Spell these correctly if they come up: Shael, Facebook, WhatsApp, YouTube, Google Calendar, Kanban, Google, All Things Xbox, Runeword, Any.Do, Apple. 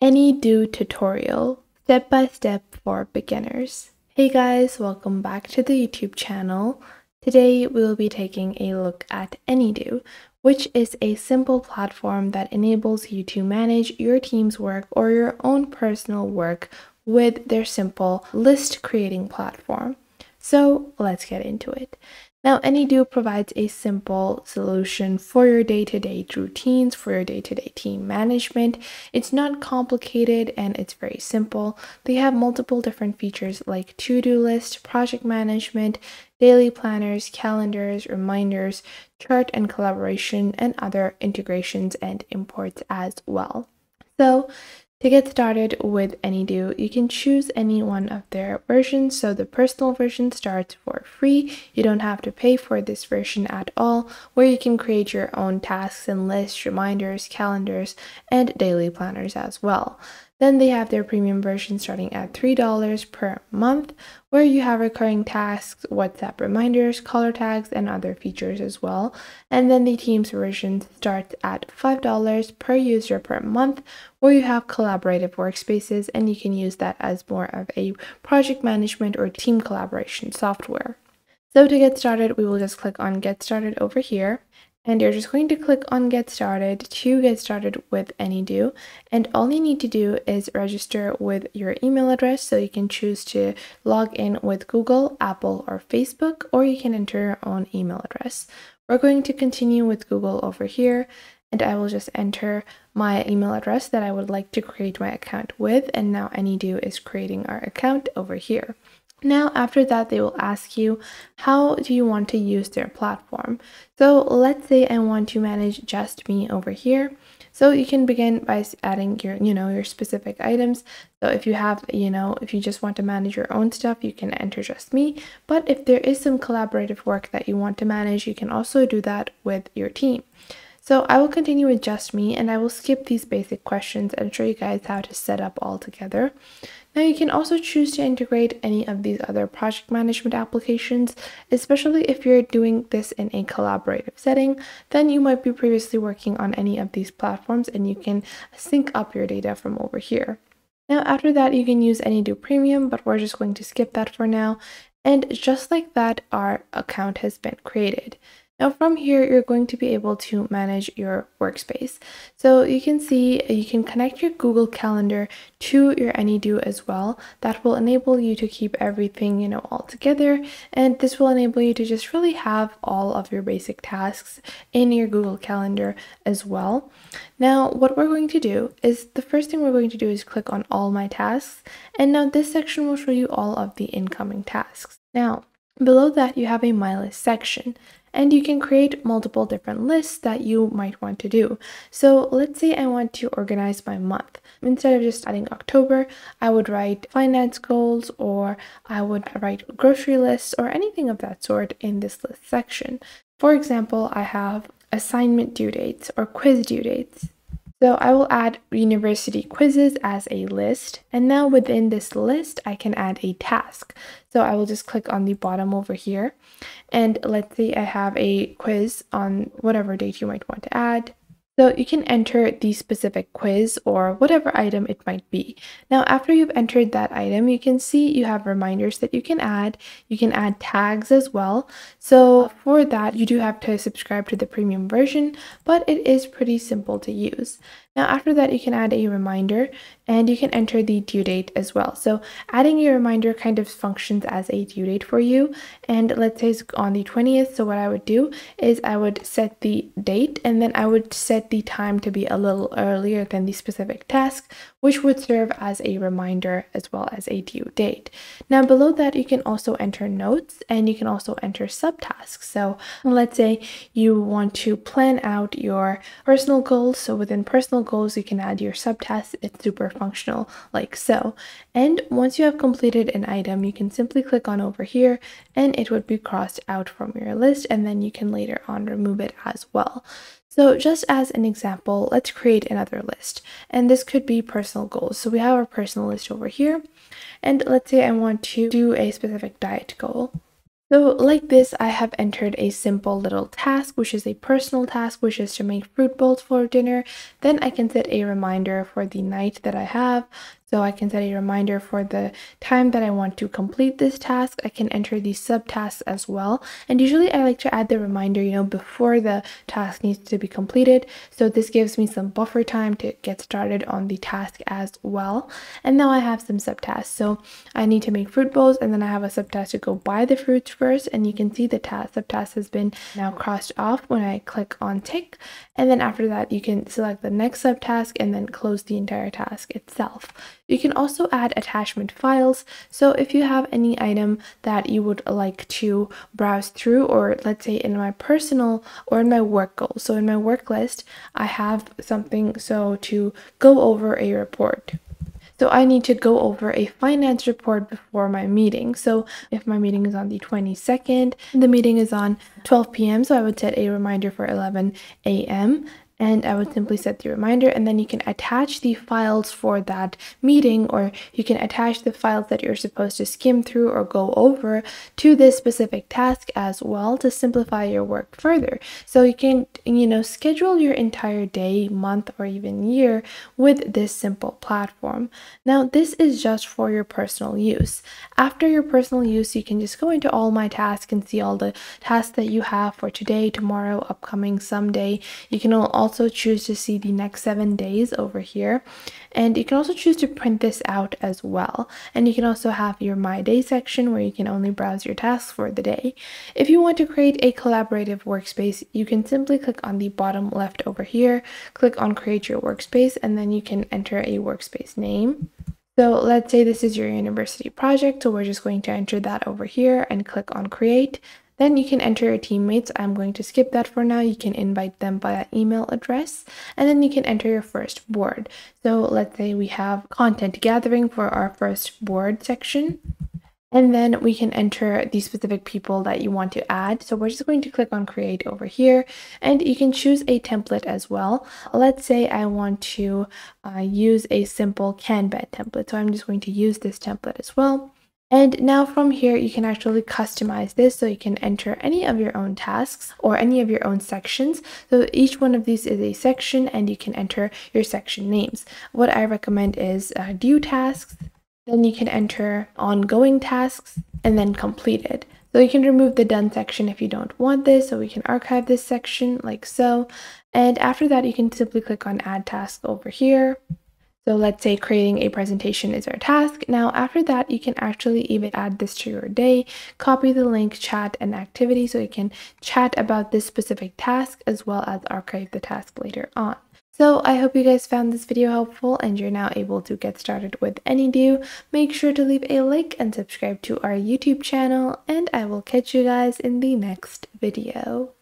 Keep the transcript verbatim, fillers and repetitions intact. Any.Do tutorial, step by step for beginners. Hey guys, welcome back to the YouTube channel. Today we'll be taking a look at Any.Do, which is a simple platform that enables you to manage your team's work or your own personal work with their simple list creating platform. So let's get into it. Now, Any.Do provides a simple solution for your day-to-day routines, for your day-to-day team management. It's not complicated and it's very simple. They have multiple different features like to-do list, project management, daily planners, calendars, reminders, chart and collaboration, and other integrations and imports as well. So to get started with Any.Do, you can choose any one of their versions. So the personal version starts for free. You don't have to pay for this version at all, where you can create your own tasks and lists, reminders, calendars, and daily planners as well. Then they have their premium version starting at three dollars per month, where you have recurring tasks, WhatsApp reminders, color tags, and other features as well. And then the Teams version starts at five dollars per user per month, where you have collaborative workspaces, and you can use that as more of a project management or team collaboration software. So to get started, we will just click on Get Started over here. And you're just going to click on Get Started to get started with Any.Do. And all you need to do is register with your email address. So you can choose to log in with Google, Apple, or Facebook, or you can enter your own email address. We're going to continue with Google over here. And I will just enter my email address that I would like to create my account with. And now Any.Do is creating our account over here. Now, after that, they will ask you, how do you want to use their platform? So let's say I want to manage just me over here. So you can begin by adding your, you know, your specific items. So if you have, you know, if you just want to manage your own stuff, you can enter just me. But if there is some collaborative work that you want to manage, you can also do that with your team. So I will continue with just me, and I will skip these basic questions and show you guys how to set up all together. Now, you can also choose to integrate any of these other project management applications, especially if you're doing this in a collaborative setting. Then you might be previously working on any of these platforms, and you can sync up your data from over here. Now, after that, you can use Any.Do Premium, but we're just going to skip that for now. And just like that, our account has been created. Now, from here, you're going to be able to manage your workspace. So you can see you can connect your Google Calendar to your Any.Do as well. That will enable you to keep everything, you know, all together. And this will enable you to just really have all of your basic tasks in your Google Calendar as well. Now, what we're going to do is the first thing we're going to do is click on All My Tasks. And now this section will show you all of the incoming tasks. Now, below that, you have a My List section. And you can create multiple different lists that you might want to do. So let's say I want to organize my month. Instead of just adding October, I would write finance goals, or I would write grocery lists, or anything of that sort in this list section. For example, I have assignment due dates or quiz due dates. So I will add university quizzes as a list. And now within this list, I can add a task. So I will just click on the bottom over here. And let's say I have a quiz on whatever date you might want to add. So you can enter the specific quiz or whatever item it might be. Now, after you've entered that item, you can see you have reminders that you can add. You can add tags as well. So for that, you do have to subscribe to the premium version, but it is pretty simple to use. Now, after that, you can add a reminder, and you can enter the due date as well. So adding a reminder kind of functions as a due date for you. And let's say it's on the twentieth. So what I would do is I would set the date, and then I would set the time to be a little earlier than the specific task, which would serve as a reminder as well as a due date. Now, below that, you can also enter notes, and you can also enter subtasks. So let's say you want to plan out your personal goals. So within personal goals, goals you can add your subtasks. It's super functional, like so. And once you have completed an item, you can simply click on over here, and it would be crossed out from your list, and then you can later on remove it as well. So just as an example, let's create another list, and this could be personal goals. So we have our personal list over here, and let's say I want to do a specific diet goal. So like this, I have entered a simple little task, which is a personal task, which is to make fruit bowls for dinner. Then I can set a reminder for the night that I have. So I can set a reminder for the time that I want to complete this task. I can enter these subtasks as well. And usually I like to add the reminder, you know, before the task needs to be completed. So this gives me some buffer time to get started on the task as well. And now I have some subtasks. So I need to make fruit bowls, and then I have a subtask to go buy the fruits first, and you can see the task subtask has been now crossed off when I click on tick. And then after that, you can select the next subtask and then close the entire task itself. You can also add attachment files. So if you have any item that you would like to browse through, or let's say in my personal or in my work goals. So in my work list, I have something so to go over a report. So I need to go over a finance report before my meeting. So if my meeting is on the twenty-second, the meeting is on twelve p m So I would set a reminder for eleven a m And I would simply set the reminder, and then you can attach the files for that meeting, or you can attach the files that you're supposed to skim through or go over to this specific task as well to simplify your work further. So you can, you know, schedule your entire day, month, or even year with this simple platform. Now, this is just for your personal use. After your personal use, you can just go into all my tasks and see all the tasks that you have for today, tomorrow, upcoming, someday. You can also also choose to see the next seven days over here, and you can also choose to print this out as well. And you can also have your My Day section where you can only browse your tasks for the day. If you want to create a collaborative workspace, you can simply click on the bottom left over here, click on create your workspace, and then you can enter a workspace name. So let's say this is your university project, so we're just going to enter that over here and click on create. Then you can enter your teammates. I'm going to skip that for now. You can invite them by email address, and then you can enter your first board. So let's say we have content gathering for our first board section. And then we can enter the specific people that you want to add. So we're just going to click on create over here, and you can choose a template as well. Let's say I want to uh, use a simple Kanban template. So I'm just going to use this template as well. And now from here, you can actually customize this, so you can enter any of your own tasks or any of your own sections. So each one of these is a section, and you can enter your section names. What I recommend is uh, due tasks, then you can enter ongoing tasks, and then completed. So you can remove the done section if you don't want this, so we can archive this section like so. And after that, you can simply click on add task over here. So let's say creating a presentation is our task. Now, after that, you can actually even add this to your day, copy the link, chat, and activity, so you can chat about this specific task as well as archive the task later on. So I hope you guys found this video helpful and you're now able to get started with Any.Do. Make sure to leave a like and subscribe to our YouTube channel, and I will catch you guys in the next video.